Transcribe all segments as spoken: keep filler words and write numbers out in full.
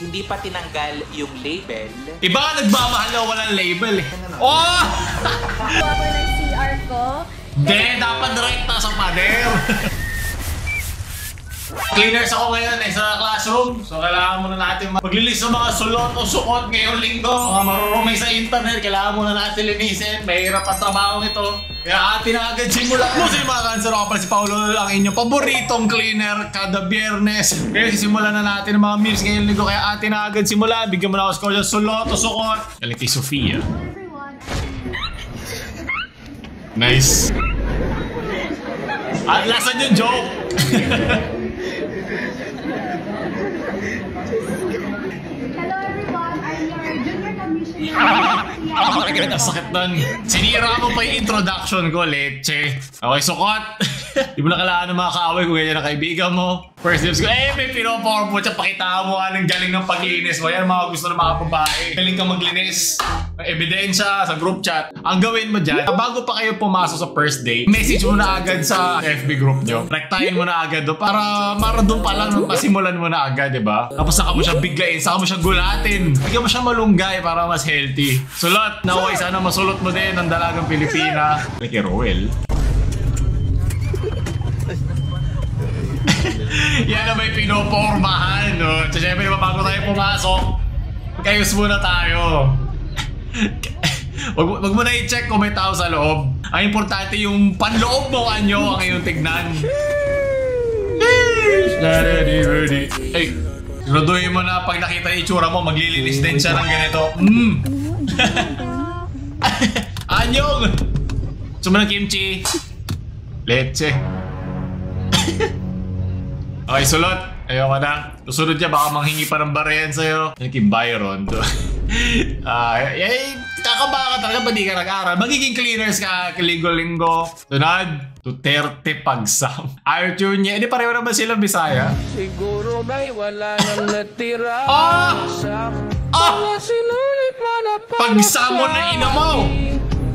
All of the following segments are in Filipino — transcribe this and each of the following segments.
hindi pa tinanggal yung label. Iba ka nagmamahal na walang label eh. Oh! Kuha ko ng C R ko. Hindi, dapat direkta sa pader. Cleaners ako ngayon eh sa classroom. So kailangan muna natin maglilis ng mga sulot o sukot ngayong linggo. Mga marurumay sa internet, kailangan muna natin linisin. Mahirap ang trabaho nito. Kaya atin na agad simula mo sa mga kanser. Ako pala si Paolo, ang inyong paboritong cleaner kada biyernes. Kaya simulan na natin ang mga meals ngayong linggo. Kaya atin na agad simula. Bigyan mo na ako sa sulot o sukot. Galing kay Sofia. Nice. At lasan yung joke. Hello everyone, I'm your junior commissioner. Ako ka ganyan, sakit nun. Sinira mo pa yung introduction ko, leche. Okay, sukot. Di mo na kailangan ng mga kaaway kung ganyan ang kaibigan mo. First lips ko, eh may pinoporm mo. Tsaka pakita mo anong galing ng paglinis mo. Yan mga gusto ng mga babae. Galing kang maglinis. Ebidensya sa group chat. Ang gawin mo dyan, bago pa kayo pumasok sa first date, message mo na agad sa F B group nyo. Rektahin mo na agad do para maradong pa lang, pasimulan mo na agad, diba? Tapos saka mo siya biglain, saka mo siya gulatin. Bigyan mo siya malunggay para mas healthy. Sulot! Naway, sana masulot mo din ang dalagang Pilipina. Like Roel. Yan na may pinopormahan, no? So syempre, bago tayo pumasok, magayos muna tayo. Wag, wag mo na i-check kung may tao sa loob. Ang importante yung panloob mo kanyo ang iyong tignan. Ay, sinuduhin mo na pag nakita yung itsura mo, maglilinis din siya ng ganito. Mm. Anyong! Sumunang kimchi. Leche. Okay, sulot. Ayoko na. Susunod niya, baka manghingi pa ng barayan sa'yo. Yan kay Byron to. Ah, uh, eh, kakaba ka talaga ba di ka nag-aral? Magiging cleaners ka linggo-linggo. Tunad, Duterte pagsam. Ayaw tune niya. Hindi pareho naman sila Bisaya. Siguro ba'y wala nang natira. Oh! Oh! Pagsam mo na ina mo!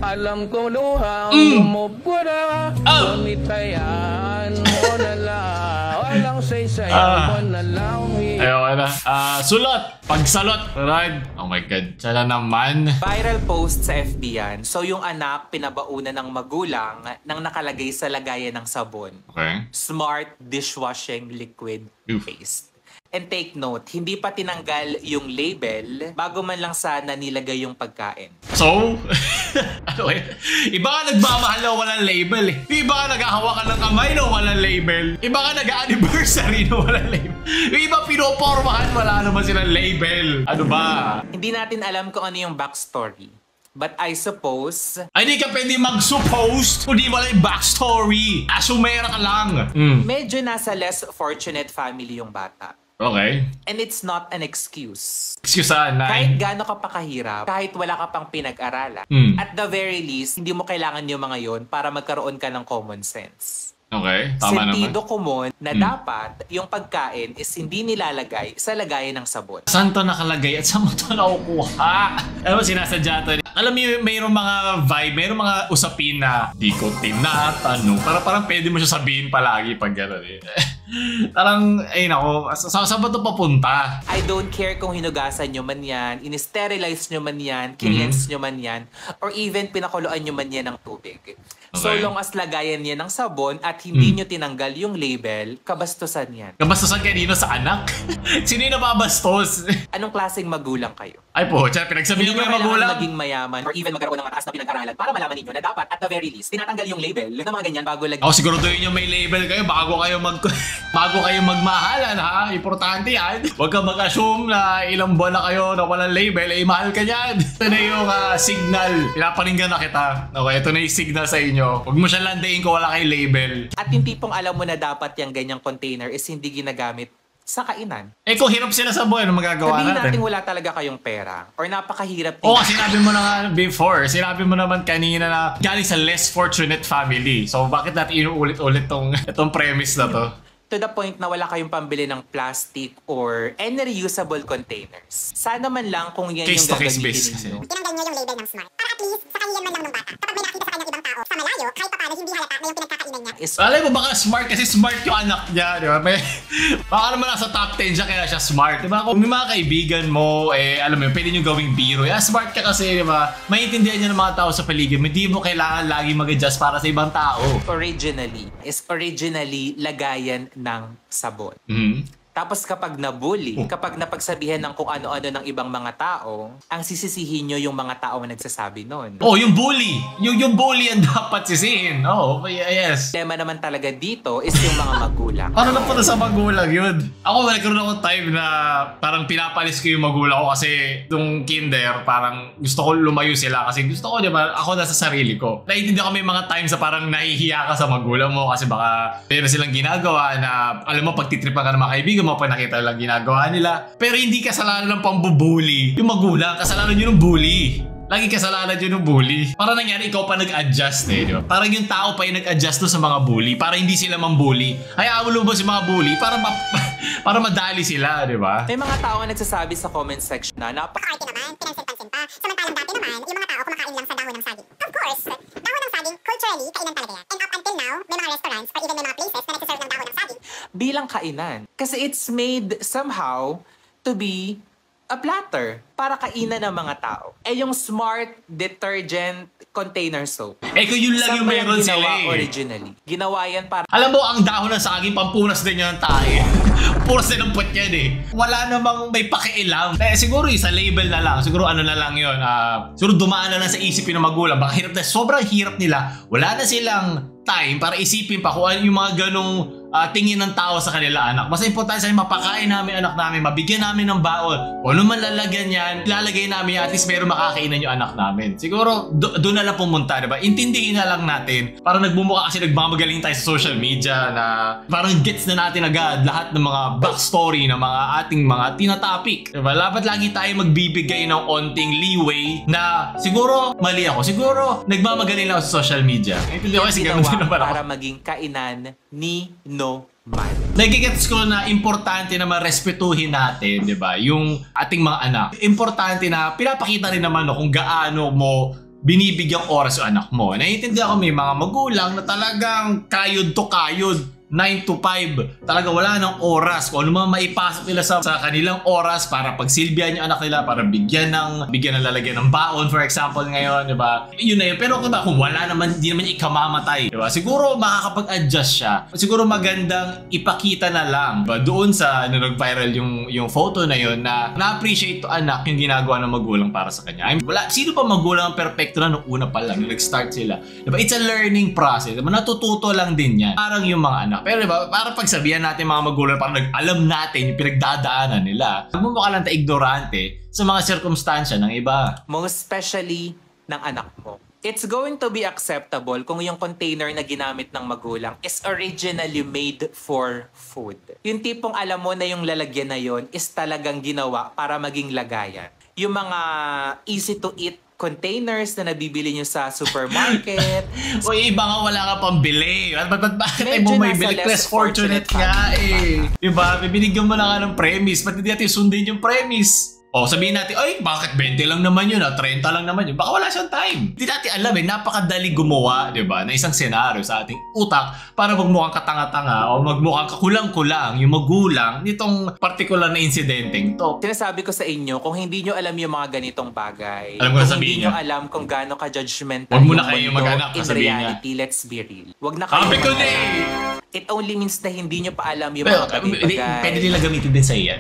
Alam ko luha ang lumupura. Lumitayan mo na lang. Walang saysayan mo na lang. Ayoko na. Ah, sulot! Pagsalot! Alright. Oh my God. Sana naman. Viral post sa F B yan. So yung anak, pinabauna ng magulang nang nakalagay sa lagayan ng sabon. Okay. Smart dishwashing liquid paste. And take note, hindi pa tinanggal yung label bago man lang sana nilagay yung pagkain. So? Ano eh? Iba ka nagmamahal na walang label eh. Iba ka naghahawakan ng kamay na walang label. Iba ka nag-anniversary na walang label. Iba pinopormahan, wala naman silang label. Ano ba? Hindi natin alam kung ano yung backstory. But I suppose... Ay, di ka pwede mag-suppose kung di wala yung backstory. Asumera ka lang. Mm. Medyo nasa less fortunate family yung bata. Okay. And it's not an excuse. Excuse saan? Kahit gaano ka pakahirap, kahit wala ka pang pinag-aralan, mm. at the very least, hindi mo kailangan yung mga yon para magkaroon ka ng common sense. Okay, tama naman. Sentido kumon na mm. dapat yung pagkain is hindi nilalagay sa lagayan ng sabon. Saan to nakalagay at saan mo to nakukuha? Alam mo, sinasadya to. Alam mo, mayroong mga vibe, mayroong mga usapin na di ko tinatanong. Para parang pwede mo siya sabihin palagi pag gano'n eh. Parang, ayun ako, sa saan ba ito papunta? I don't care kung hinugasan nyo man yan, in-sterilize nyo man yan, kinlens nyo man yan, or even pinakuluan nyo man yan ng tubig. Okay. So long as lagayan yan ng sabon at hindi hmm. nyo tinanggal yung label, kabastusan yan. Kabastusan kanino? Sa anak? Sino yung napabastos? Anong klaseng magulang kayo? Ay po, tiyan, pinagsabihin mo yung magulang. Maging mayaman or even magkaroon ng mataas na pinag-aralan para malaman ninyo na dapat at the very least, tinatanggal yung label na mga ganyan bago lagyan. Ako siguraduhin nyo may label kayo bago kayo mag... Bago kayo magmahalan ha, importante yan. Huwag kang mag-assume na ilang buwan na kayo na walang label, eh mahal ka yan. Ito na yung uh, signal, pinapaninggan na kita. Okay, ito na yung signal sa inyo. Huwag mo siya landain kung wala kayong label. At yung tipong alam mo na dapat yung ganyang container is hindi ginagamit sa kainan. Eh kung hirap sila sa buhay, ano magagawa natin? Sabihin natin wala talaga kayong pera or napakahirap. Oo, oh, sinabi mo na nga before, sinabi mo naman kanina na galing sa less fortunate family. So bakit natin inuulit-ulit tong, itong premise na to? To the point na wala kayong pambili ng plastic or any reusable containers. Sana man lang kung yan case yung gagamitin ninyo. Tinanggal niyo yung label ng smart. Para at least, sakali yan man lang ng bata. Kapag may nakita sa kanyang ibang tao, malayo, kahit papano hindi halata na yung pinagkakainan niya. Alay mo baka smart kasi smart yung anak niya, di ba? May, baka naman nasa top ten siya kaya siya smart, di ba? Kung may mga kaibigan mo, eh alam mo yun, pwede nyo gawing biro. Eh, smart ka kasi, di ba? Maintindihan niya ng mga tao sa paligid. Hindi mo kailangan lagi mag-adjust para sa ibang tao. Originally, is originally lagayan ng sabon. Mm-hmm. Tapos kapag nabully, kapag napagsabihan ng kung ano-ano ng ibang mga tao, ang sisisihin nyo yung mga tao na nagsasabi nun. Oh, yung bully! Yung, yung bully ang dapat sisihin. Oh, yes. Tema naman talaga dito is yung mga magulang. Ano lang pata sa magulang yun? Ako, nagkaroon akong time na parang pinapalis ko yung magulang ko kasi yung kinder, parang gusto ko lumayo sila kasi gusto ko, diba, ako nasa sarili ko. Naiintindihan ko may mga time sa parang nahihiya ka sa magulang mo kasi baka meron silang ginagawa na alam mo, pagtitripan ka ng mga kaibigan, mapanakita lang ginagawa nila. Pero hindi kasalanan ng pambubuli yung magulang, kasalanan yun ng bully. Lagi kasalanan yun ng bully. Para nangyari ikaw pa nag-adjust eh, diba? Parang yung tao pa yung nag-adjust to sa mga bully para hindi sila mambully. Hayaan mo lumabas yung mga bully para ma para madali sila, di ba? May mga tao ang nagsasabi sa comment section na napaka-arte naman, pinansin-pansin pa. Samantalang dati naman, yung mga tao kumakain lang sa dahon ng saging. Of course, dahon ng saging culturally kainan talaga yan. And up until now, may mga restaurants or even may mga places na nagsaserve ng dahon ng saging bilang kainan. Kasi it's made somehow to be a platter para kainan ng mga tao. Eh yung smart detergent container soap. Eh kung yun lang yung meron sila eh. Originally. Ginawa yan para... Alam mo, ang dahon ng saging, pampunas din yun ng tae. Puras din ang put yan eh. Wala namang may pakialam. Eh siguro eh, sa label na lang. Siguro ano na lang yun. Uh, siguro dumaan na lang sa isipin ng magulang. Baka hirap na. Sobrang hirap nila. Wala na silang time para isipin pa kung ano yung mga ganong Uh, tingin ng tao sa kanila anak. Mas importante sa mapakain namin anak namin, mabigyan namin ng baon. O ano man lalagyan yan, lalagay namin at least meron makakainan yung anak namin. Siguro do doon na lang pumunta, diba? Intindihin na lang natin. Parang nagbumuka kasi nagmamagaling tayo sa social media na parang gets na natin agad lahat ng mga backstory ng mga ating mga tinatopic. Diba? Dapat lagi tayo magbibigay ng onting leeway na siguro mali ako. Siguro nagmamagaling lang sa social media. Intindihin ko kasi gano'n para maging kainan ni no man. Nagigets ko na importante naman respetuhin natin, di ba? Yung ating mga anak. Importante na pinapakita rin naman no, kung gaano mo binibigyang oras yung anak mo. Naiintindihan ko may mga magulang na talagang kayod to kayod. nine to five. Talaga wala ng oras. Kung ano mga maipasok nila sa, sa kanilang oras para pagsilbihan yung anak nila, para bigyan ng, bigyan ng lalagyan ng baon, for example, ngayon, di ba? Yun na yun. Pero diba, kung wala naman, di naman ikamamatay, di ba? Siguro makakapag-adjust siya. Siguro magandang ipakita na lang. Diba? Doon sa nag-viral yung, yung photo na yun na na-appreciate to anak yung ginagawa ng magulang para sa kanya. I mean, wala, sino pa magulang ang perfecto na nung una pa lang, nag-start sila. Di ba? It's a learning process. Diba? Natututo lang din yan. Parang yung mga anak. Pero diba, para pagsabihan natin mga magulang, para nag-alam natin yung pinagdadaanan nila. Magmumukha lang tayo ignorante sa mga sirkumstansya ng iba. Most especially ng anak mo. It's going to be acceptable kung yung container na ginamit ng magulang is originally made for food. Yung tipong alam mo na yung lalagyan na yon is talagang ginawa para maging lagayan. Yung mga easy to eat containers na nabibili nyo sa supermarket. O iba nga wala ka pambili. At ba't ba't bakit ay mo may bili? Less fortunate ka eh. Diba? Bibinigyan mo na nga ng premise. Ba't hindi natin sundin yung premise? O sabihin natin, ay bakit twenty lang naman yun? Ah, thirty lang naman yun? Baka wala siyang time. Hindi natin alam eh. Napakadali gumawa, diba? Na isang senaryo sa ating utak para magmukhang katanga-tanga o magmukhang kakulang-kulang yung magulang nitong particular na insidenteng to. Sinasabi ko sa inyo, kung hindi nyo alam yung mga ganitong bagay, alam kung hindi niya. Nyo alam kung gaano ka-judgmental yung mundo, in reality, niya. Let's be real. Huwag na kayo mag-anak. It only means na hindi nyo pa alam yung pero, mga bagay-bagay. Pwede nila gamitin din sa iyan.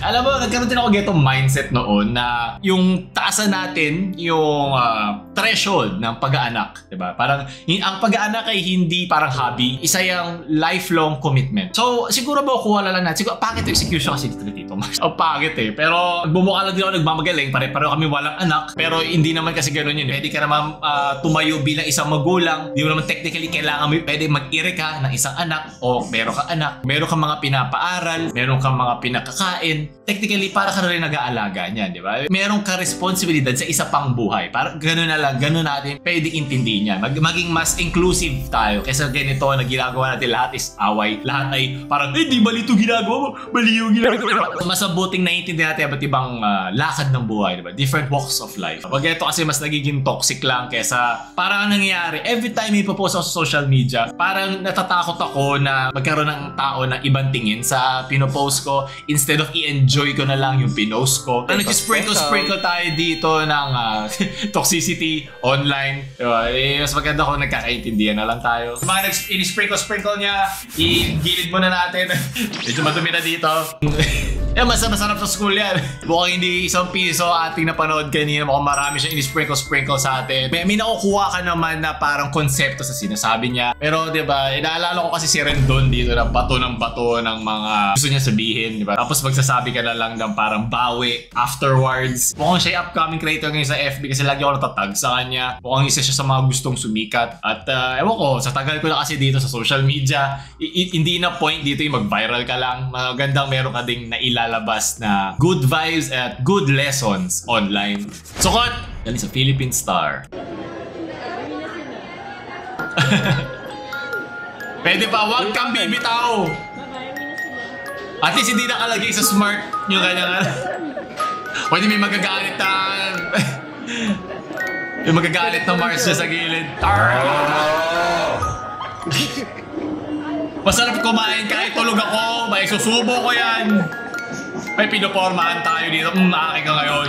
Alam mo, nagkaroon din ako getong mindset noon na yung taasan natin yung uh, threshold ng pag-aanak. Diba? Parang ang pag-aanak ay hindi parang hobby. Isa yung lifelong commitment. So, siguro makukuha na lang natin. Siguro, pangit execution kasi dito dito. O, pangit eh. Pero, bumuka lang din ako nagmamagaling. Pare-pareho kami walang anak. Pero, hindi naman kasi ganun yun. Pwede ka naman uh, tumayo bilang isang magulang. Hindi mo naman technically kailangan. Pwede mag-ire ka na ng isang anak o meron kang anak, meron kang mga pinapaaral, meron kang mga pinakakain, technically para ka rin nag-aalaga niyan, di ba? Meron ka responsibilidad sa isa pang buhay. Parang ganun na lang, ganun natin pwedeng intindihin niya. Mag maging mas inclusive tayo kaysa ganito na ginagawa natin lahat is away. Lahat ay parang, eh di mali ito ginagawa mo, mali yung ginagawa mo. Mas mabuting naiintindihan natin iba't ibang uh, lakad ng buhay, di ba? Different walks of life. Pag ito kasi mas nagiging toxic lang kaysa parang nangyayari. Every time may papost ako sa social media, parang natatakot ako na magkaroon ng tao na ibang tingin sa pinopost ko instead of i-enjoy ko na lang yung pinost ko. Parang nag-sprinkle-sprinkle tayo dito ng uh, toxicity online. Diba? Eh, mas maganda kung nagkakaintindihan na lang tayo. Mga in-sprinkle-sprinkle niya, i-gilid muna natin. Medyo madumi na dito. Eh, mas masarap sa school yan. Bukang hindi isang piso ating napanood kanina. Mukhang marami siyang in-sprinkle-sprinkle sa atin. May, may nakukuha ka naman na parang konsepto sa sinasabi niya. Pero diba, inaalala ko kasi si Rendon dito na bato ng bato ng mga gusto niya sabihin. Diba? Tapos magsasabi ka na lang ng parang bawi afterwards. Mukhang siya upcoming creator ngayon sa F B kasi lagi ako natatag sa kanya. Mukhang isa siya sa mga gustong sumikat. At uh, ewan ko, sa tagal ko na kasi dito sa social media, hindi na point dito yung mag-viral ka lang. Magandang meron ka ding nailang lalabas na good vibes at good lessons online. Sukot! Dali sa Philippine Star. Pwede pa, wag kang bibitaw! At least hindi nakalagay sa smart nyo kanya. Pwede may magagalit na... may magagalit na Mars sa gilid. Masarap kumain kahit tulog ako. May susubo ko yan. May pinopormahan tayo dito. Mmm, aking ka ngayon.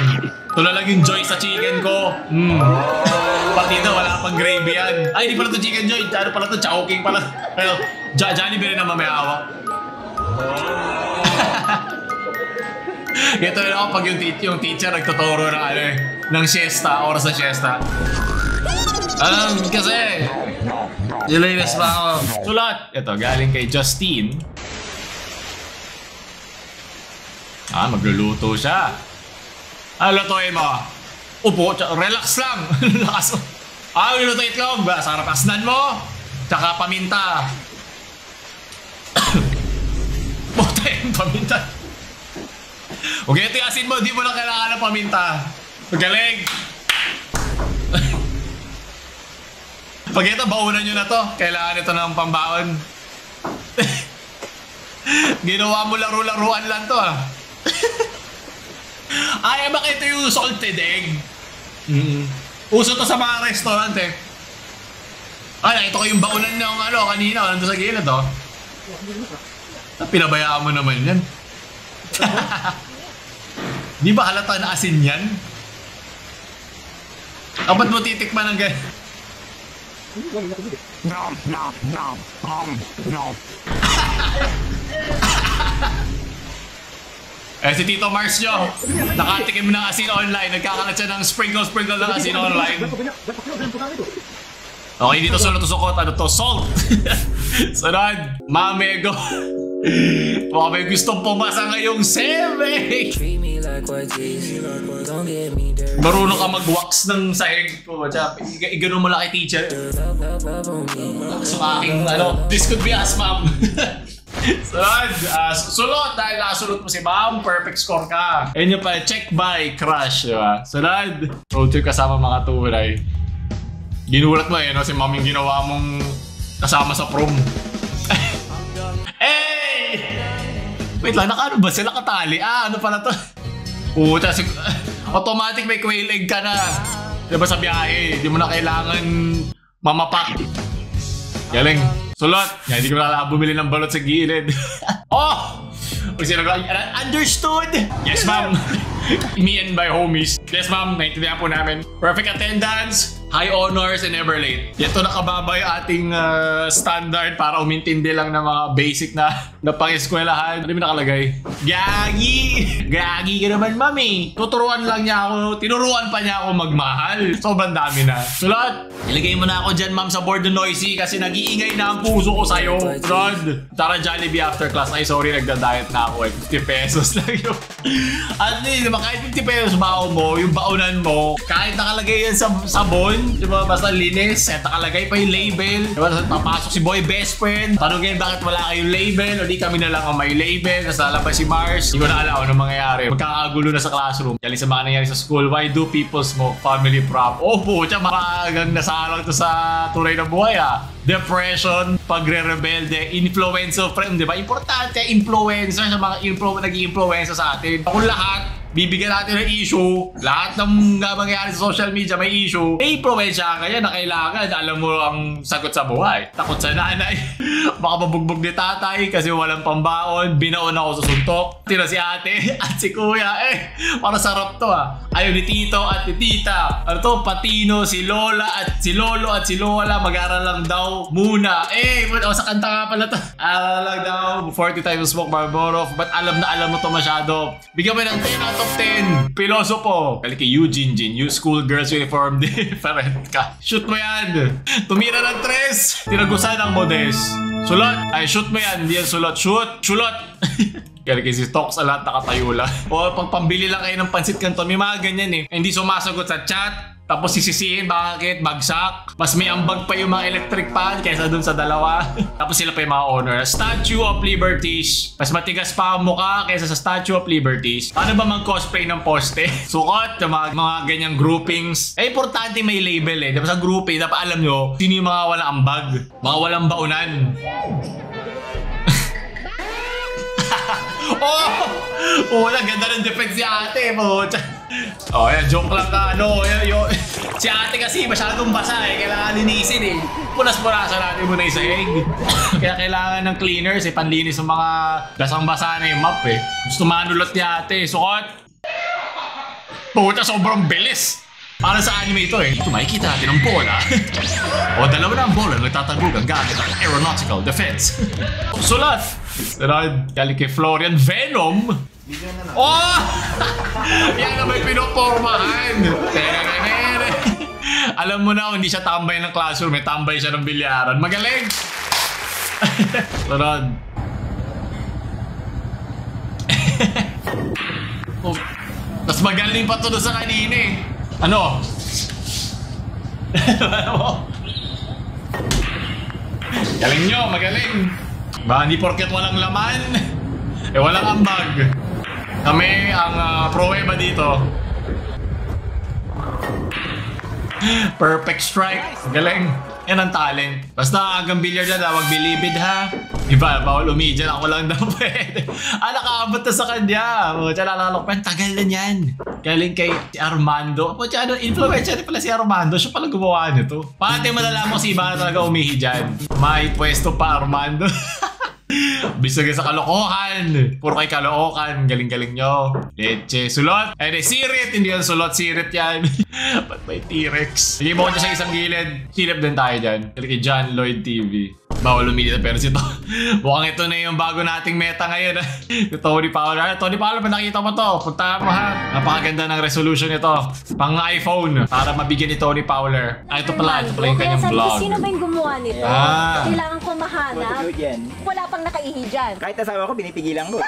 Tula lang yung joy sa chicken ko. Mmm. Pati na wala pang gravy yan. Ay, hindi pala ito chicken joy. Ano pala ito? Chowking pala. Pero, Johnny Berry na mamayawa. Ito na ako pag yung, yung teacher nagtuturo ng ano eh. Ng siesta. Oras na siesta. Alam, kasi. Ilinis pa ako. Sulat. Ito, galing kay Justine. Ah, magluluto siya. Ah, lutuin mo. Upo, relax lang. Lakas mo. Ah, luto itlog. Sarap asnan mo. Tsaka paminta. Bota yung paminta. Okay, ito yung asin mo. Di mo lang kailangan ng paminta. Magaling. Pag ito, baunan nyo na to. Kailangan ito ng pambaon. Ginawa mo laro-laruan lang to ah. Ay, bakit ito yung salted egg? Mm-hmm. Uso to sa mga restaurant eh. Ah, nakita ko yung baunan ng ano, kanina. Nandun sa gilid oh. Pinabayaan mo naman yan. Di ba halata na asin yan? Ah, ba't mo titikman ng ganyan? Nom, nom, nom, nom, nom. Eh, si Tito Mars nyo, nakatikim ng asin online. Nagkakalat siya ng sprinkle-sprinkle ng asin online. Okay, dito sunod to sukot. Ano to? Salt! Sunod! Mamego! Baka may gustong pumasa ngayong seven! Marunong ka mag-wax ng sahig ko. Igano mo lang kay teacher. Sumaking ano, this could be us, ma'am. Sunod, uh, sulot dahil nakasulot mo si ma'am, perfect score ka. Ayun yung pala, check by crush, diba? Sunod, road trip kasama mga tulay. Ginulat mo eh, no? Si ma'am yung ginawa mong kasama sa prom. Hey! Wait lang, naka ano ba sila katali? Ah, ano pala to? Puta, si automatic may kwailig ka na. Diba sa biyahe, di mo na kailangan mamapak. Galing. Sulot! Yan, hindi ko na lang bumili ng balot sa gilid. Oh! Understood! Yes, ma'am! Me and my homies. Yes, ma'am. Naintindihan po namin. Perfect attendance, high honors, and never late. Ito nakababa yung ating uh, standard para umintindi lang ng mga basic na napang-eskwelahan. Ano yung nakalagay? Gagi! Gagi ka naman, mami! Tuturuan lang niya ako. Tinuruan pa niya ako magmahal. Sobrang dami na. Sulot! Ilagay mo na ako dyan, ma'am, sa board noisy kasi nag-iingay na ang puso ko sa'yo. Sulot! Tara, Jollibee after class. Ay, sorry, nagda-diet na ako. fifty pesos lang yun. At least, kahit fifty pesos baon mo, yung baonan mo, kahit nakalagay yan sa sabon, yun. Diba? Basta linis. At nakalagay pa yung label. Diba? Tapos papasok si Boy Best Friend. Tanungin bakit wala kayong label. O di kami na lang ang may label. Tapos lalabas si Mars. Hindi ko na alam ano mangyayari. Magkakagulo na sa classroom. Galing sa mga nangyari sa school. Why do people smoke? Family problem. Oh po, tiyan makagang nasalang to sa tunay ng buhay ah. Depression, pagre-rebelde, influencer friend, di ba? Importante, influencer sa mga influ nag-i-influencer sa atin. Kung lahat, bibigyan natin ng issue, lahat ng mangyayari sa social media may issue, may influensya ka yan na kailangan, alam mo ang sagot sa buhay. Takot sa nanay, baka mabugbog ni tatay kasi walang pambaon, binaon ako sa suntok, tira si ate at si kuya, eh, para sarap to ah. Ayaw ni tito at ni tita, ano to, patino, si lola at si lolo at si lola, mag-aral lang daw muna. Eh, o sa kanta nga pala to. Aral lang daw, forty times smoke Marlboro. But alam na alam mo to masyado. Bigyan mo ng ten out of ten. Pilosopo. Kali kay Eugene Jin. You school girls uniform different ka. Shoot mo yan. Tumira ng tres. Tinagusan ang modes. Sulot. Ay, shoot mo yan. Hindi yan sulot. Shoot. Sulot. Kaya kasi talks a lot, nakatayo lang. O pag pambili lang kayo ng pansit kanton, may mga ganyan eh. Hindi sumasagot sa chat, tapos sisisihin bakit, bagsak. Mas may ambag pa yung mga electric pan kaysa dun sa dalawa. Tapos sila pa yung mga honor. Statue of Liberties. Mas matigas pa ang mukha kaysa sa Statue of Liberties. Ano ba mang cosplay ng poste? Sukot, yung mga, mga ganyang groupings. Eh, importante may label eh. Diba sa grouping, eh, dapat alam nyo, sino yung mga walang ambag? Mga walang baunan. Oh! Oh, ang ganda ng defense si ate mo. Oh, yan, joke lang ka. Ano, yan, yun. Si ate kasi masyadong basa eh. Kailangan linisin eh. Punas-punasan natin muna isa egg. Kaya kailangan ng cleaners eh. Panlinis ng mga basang-basa na yung map eh. Gusto manulot ni ate. Sukot! Puta, sobrang bilis. Para sa anime ito eh. Ito makikita natin ang bola. O dalawa na ang bola nagtatagog ang gamit ng aeronautical defense. Sulat! Sarad, galing kay Florian Venom! Oh! Yan na may pinopormahan! Alam mo na, hindi siya tambay ng classroom. May tambay siya ng bilyaran. Magaling! Sarad. Oh. Mas magaling pa to sa kanina eh. Ano? Galing nyo, magaling! Ba, hindi porket walang laman, eh walang ambag. Kami ang uh, pruweba dito. Perfect strike, galing. Yan ang talent. Basta hanggang billiard na daw, wag bilibid ha. Iba, bawal umidyan, ako lang daw pwede. Ah, nakaabot na sa kanya. O, tiyan nakalok pa, tagal na yan. Galing kay Armando. O, tiyan, influencer pala si Armando. Siya pala gumawa nito. Pati malalaman ko si Iba na talaga umihi dyan. May pwesto pa, Armando. Bisag sa kalokohan. Puro kay kalookan. Galing-galing nyo. Leche. Sulot. Ay, sirit. Hindi yan sulot. Sirit yan. Ba't may T-Rex? Sige mo ko sa isang gilid. Silip din tayo dyan. Galing kay John Lloyd T V. Bawal umili na pera si Tony. Mukhang ito na yung bago nating meta ngayon. Si Tony Paolo. Tony Paolo, ba nakita mo to? Punta mo ha. Napakaganda ng resolution nito. Pang iPhone. Para mabigyan ni Tony Paolo. Ah, ito pala. Ito pala yung kanyang vlog. Sino ba yung gumawa nito? Ah. Kailangan ko mahanap. Wala pang nakaihi dyan. Kahit asawa ko, binipigilan ko.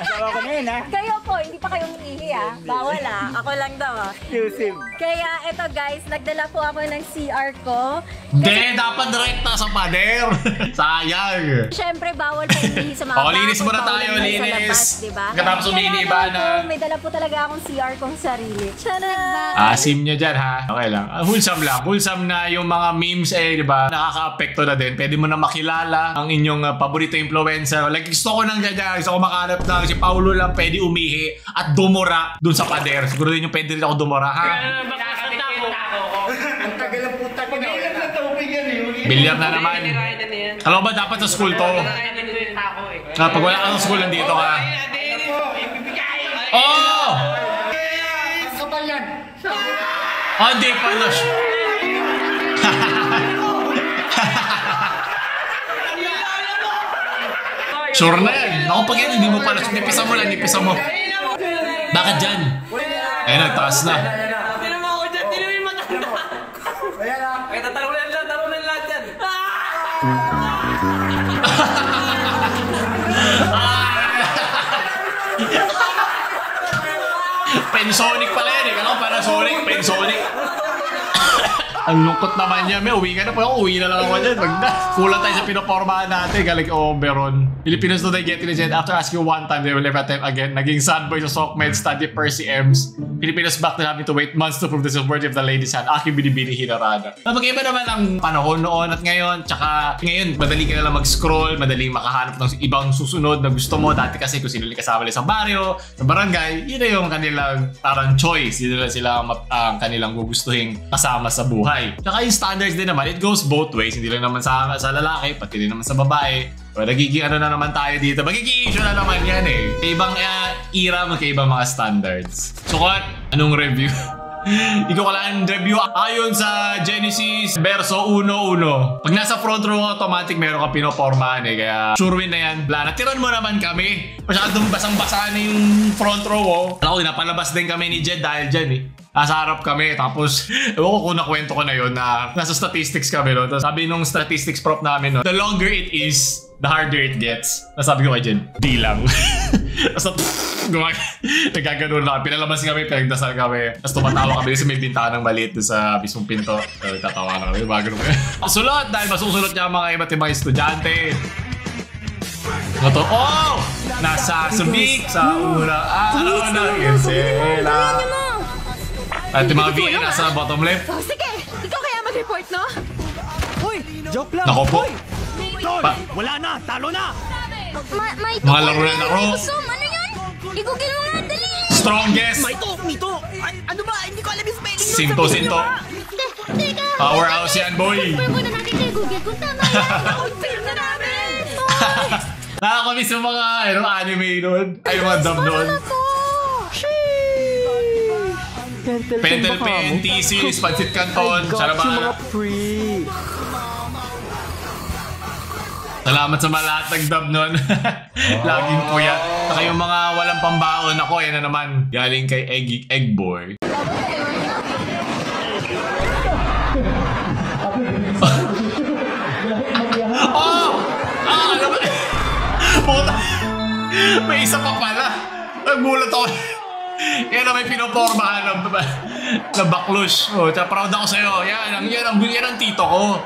Asawa ko na yun ha. Kayo po, hindi pa kayo umihi ha. Bawal ha. Ako lang daw ha. Exclusive. Kaya ito guys, nagdala po ako ng C R ko. Hindi, dapat direkta sa pader. Sayang! Siyempre, bawal pa hindi sa mga bako. O, linis muna tayo, linis! Katapos umili, iba na. May dala po talaga akong C R kong sarili. Tcharam! Asim nyo dyan, ha? Okay lang. Wholesome lang. Wholesome na yung mga memes, eh, diba? Nakaka-apekto na din. Pwede mo na makilala ang inyong paborito influencer. Like, gusto ko nang ganyan. Gusto ko makalap na si Paolo lang pwede umihi at dumura dun sa pader. Siguro din yung pwede rin ako dumura, ha? Ang tagal ang puta ko. Bilyar na naman. Alam ba dapat sa school to? Ah, pag wala ka sa school, nandito ka. Oh! Oh, hindi pala siya. Sure na yan. Naku, pag yan, hindi mo pala. Nipisa mo lang, nipisa mo. Bakit dyan? Eh, nagtaas na. Pensonic pala yan eh. Kala ko Panasonic, Pensonic. Ang lukot naman niya. May uwi ka na po. Uwi na lang ako dyan. Kulang tayo sa pinopormahan natin. Galing Oberon. Filipinos do they get intelligent. After asking one time, they will never attempt again. Naging sad boy sa Sokmed, study Percy Ems. Filipinos back na having to wait months to prove this is worthy of the lady's hand. Aking binibini hinarada. Magkaiba naman ang panahon noon at ngayon. Tsaka ngayon, madali ka nalang mag-scroll. Madaling makahanap ng ibang susunod na gusto mo. Dati kasi kung sino yung kasama nila sa baryo, sa barangay, yun na yung kanilang parang choice. Yun na sila ang kanilang gugustuhin kasama sa buhay. Tsaka yung standards din naman, it goes both ways. Hindi lang naman sa, sa lalaki, pati din naman sa babae. So, nagiging ano na naman tayo dito. Magiging issue na naman yan eh. Ibang uh, era, magkaibang mga standards. So what? Anong review? Ikaw ka lang review ayon sa Genesis verso one one. Pag nasa front row automatic meron kang pinopormahan eh. Kaya sure win na yan. Wala, natiran mo naman kami. Masyadong basang-basa na yung front row oh. Alam ko, napalabas din kami ni Jed dahil dyan eh. Nasa harap kami, tapos ewan ko kung nakwento ko na yun na nasa statistics kami no? Tapos sabi nung statistics prop namin no? The longer it is, the harder it gets. Nasabi ko kay Jen, di lang. Tapos nagkaganoon lang, pinalabas kami, pinagdasal kami. Tapos tumatawa kami sa may bintanang maliit sa mismong pinto. Tapos tatawa na kami, bago naman. Sulat! Dahil masusulot niya ang mga iba't ibang estudyante. Ito, oh! Nasa subik, sa una, ah, ano na, irsela. At yung mga V A nasa bottom left. Sige! Ikaw kaya mag-report, no? Uy! Joke lang! Nako po! Wala na! Talo na! Mga laro na laro! Ano yun? I-google mo nga! Dali! Strongest! Mito! Mito! Ano ba? Hindi ko alam yung spelling yun! Sinto! Sinto! Teka! Powerhouse yan, boy! Super muna natin kay Google kung tama yan! Na-confirm na namin! Nakakamiss yung mga anime nun. Ay, mga dub nun. Pentel Pen, T-Series, Pancit Canton, Charabana. Salamat sa mga lahat nag-dub nun. Laging po yan. Saka yung mga walang pambaon ako, yan na naman. Galing kay Egg, Egg Boy. Oh! Ah, ano ba? Puta! May isa pa pala. Nagulat ako. Yan ang may pinopormahan ng, ng baklush. Oh, proud ako sa'yo. Yan, yan, yan, yan ang tito ko.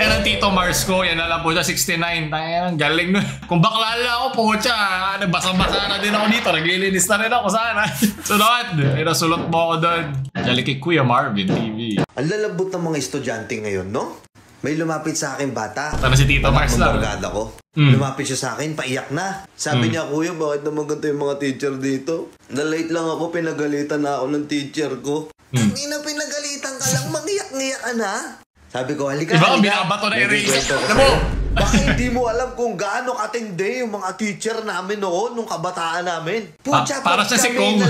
Yan ang tito Mars ko. Yan na lang po siya, sixty-nine. Yan ang galing nun. Kung baklala ako po siya, nagbasa-basa na din ako dito. Naglilinis na rin ako sana. Sunod. Ay, nasulot mo ako doon. Dali kay Kuya Marvin T V. Ang lalabot ng mga estudyante ngayon, no? May lumapit sa akin bata. Tama si Tito Mars lang. Ko. Mm. Lumapit siya sa akin, paiyak na. Sabi mm. niya, Kuya, bakit naman ganito yung mga teacher dito? Na-late lang ako, pinagalitan na ako ng teacher ko. Mm. Hindi na pinagalitan ka lang, mangiyak-ngiyak ka na. Sabi ko, halika, halika. Iba ang binabato na erase. Baka hindi mo alam kung gaano katindi yung mga teacher namin noon, nung kabataan namin. Pucha, pa para sa si Kong.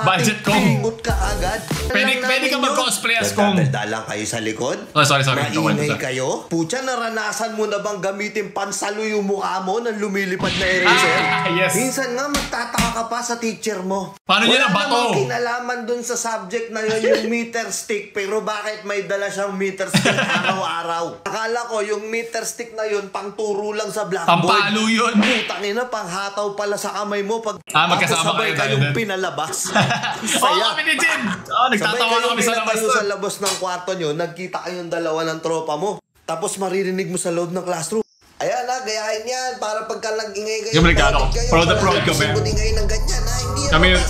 Budget Kong. Pingot ka agad. Pwede, pwede ka mag-cosplay as Kong. Dalang kayo sa likod. Oh, sorry, sorry. Mainay kayo. Pucha, naranasan mo na bang gamitin pansalo yung mukha mo nang lumilipad na eraser? Ah, yes. Minsan nga, magtataka ka pa sa teacher mo. Paano wala niya na bato? Wala kinalaman dun sa subject na yun yung meter stick. Pero bakit may dala siyang meter stick araw-araw? Akala ko yung meter stick na yun, pang turo lang sa blackboard. Pampalo yun. Putang ina, panghataw pala sa kamay mo pag ah, magkasama sabay kayo kayong pinalabas. Saya. Oh, kami ni Jim. Oh, nagtatawa na kami sa labas. Sa labas ng kwarto nyo, nagkita kayong dalawa ng tropa mo. Tapos maririnig mo sa loob ng classroom. Ayan na, gayahin yan. Para pagka nag-ingay kayo. Proud na proud kami. Kami yun.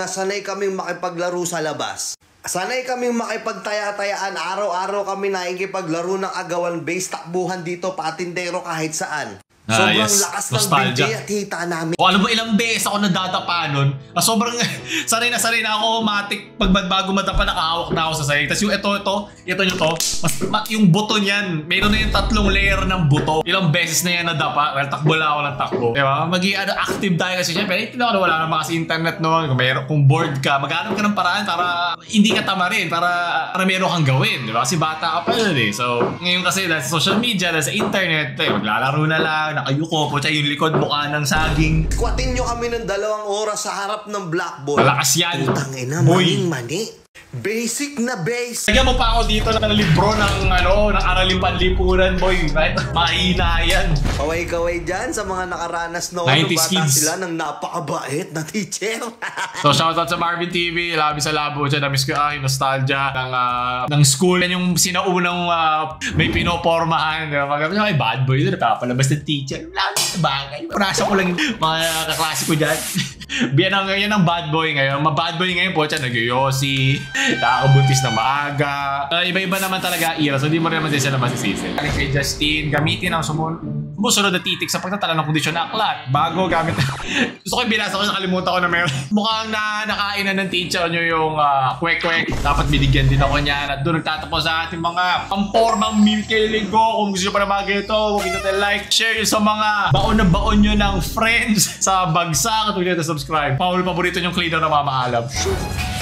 Nga sanay kaming makipaglaro sa labas. Sanay kaming makipagtaya-tayaan, araw-araw kami nakikipaglaro ng agawan-based takbuhan dito, patindero kahit saan. Sobrang ah, yes. Lakas ng bigay at hita namin. O alam mo, ilang beses ako nadadapa nun. Ah, sobrang sanay na sanay na ako, matik, pag bago madapa, nakahawak na ako sa sayag. Tapos yung ito, ito, ito nyo to, mas, yung buto niyan, mayroon na yung tatlong layer ng buto. Ilang beses na yan nadapa, well, takbo lang ako ng takbo. Diba? Maging ano, active tayo kasi siya, pero hindi na ako wala naman kasi internet noon. Kung, mayroon, kung bored ka, maghanap ka ng paraan para hindi ka tamarin, para, para meron kang gawin. Diba? Kasi bata ka pa yun eh. So, ngayon kasi, dahil sa social media, dahil sa internet, eh, maglalaro na lang. Nakayuko po siya yung likod mukha ng saging. Kwatin nyo kami ng dalawang oras sa harap ng blackboard. Malakas yan. Putang ina, maning mani. Basic na basic. Lagyan mo pa ako dito ng libro ng ano, ng Araling Panlipunan, boy. Right? Mahina yan. Kaway-kaway dyan sa mga nakaranas na ano, bata sila ng napakabait na teacher. So shoutout sa Marvin T V. Labi sa labo dyan. Namiss ko ah, yung nostalgia ng, uh, ng school. Yan yung sinaunang uh, may pinopormahan. Magkakasya, ay bad boy doon. Napapalabas ng teacher. Lalo sa bagay. Prasa ko lang yung mga kaklase ko dyan. Yan ang, yan ang bad boy ngayon. Mabad boy ngayon po siya. Nagyoyosi. Nakakabuntis na maaga. Uh, Iba-iba naman talaga era. So, hindi mo rin naman siya na masisisi. Kay Justine, gamitin ang sumusunod na titik sa pagtatala ng kondisyon na aklat. Bago gamit na... Gusto ko yung binasa ko, nakalimutan ko na meron. Mukhang na nakainan ng teacher nyo yung uh, kwek-kwek. Dapat binigyan din ako niyan. At doon nagtatapos sa ating mga pampormang meme kay Ligo. Kung gusto nyo pa na mga ganito, huwag nyo tayo like, share yun sa mga baon na baon nyo ng friends sa bagsak. At huwag nyo tayo subscribe. Paul, paborito nyong cleaner na mamaalam.